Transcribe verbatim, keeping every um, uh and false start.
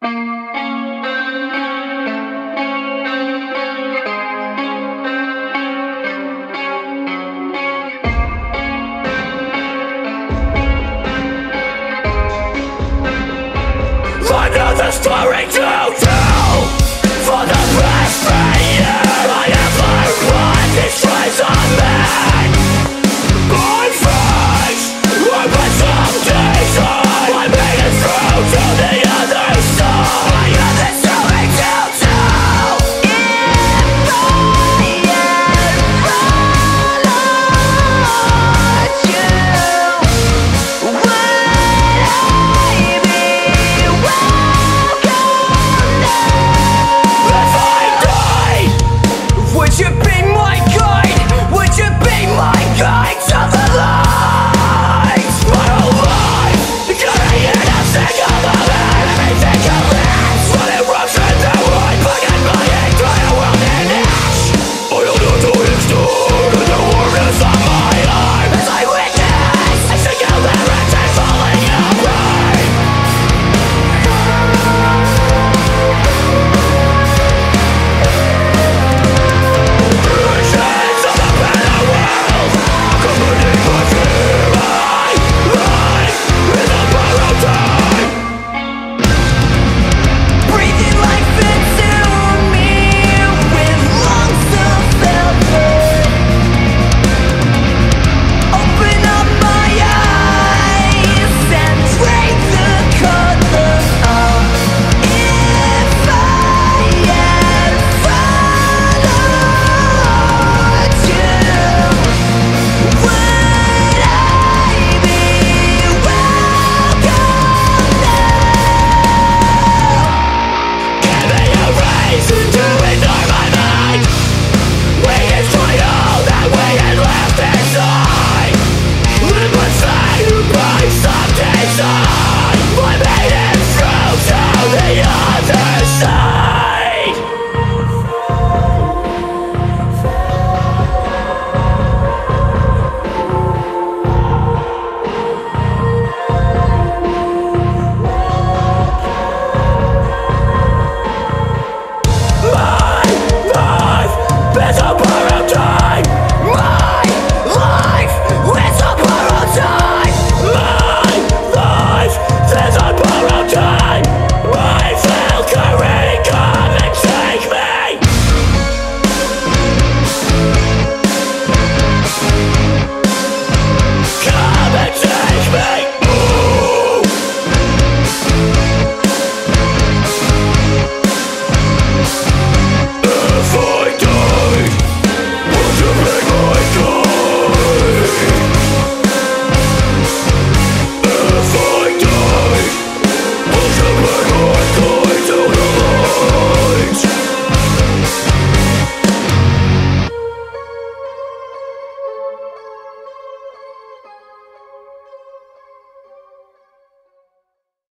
Another story to tell for the blasphemy. I have learned what destroys a man.